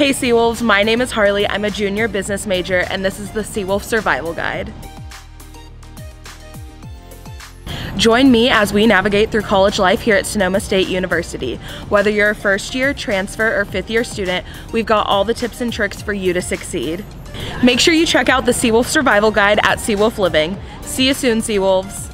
Hey Seawolves, my name is Harley, I'm a junior business major, and this is the Seawolf Survival Guide. Join me as we navigate through college life here at Sonoma State University. Whether you're a first year, transfer, or fifth year student, we've got all the tips and tricks for you to succeed. Make sure you check out the Seawolf Survival Guide at Seawolf Living. See you soon, Seawolves.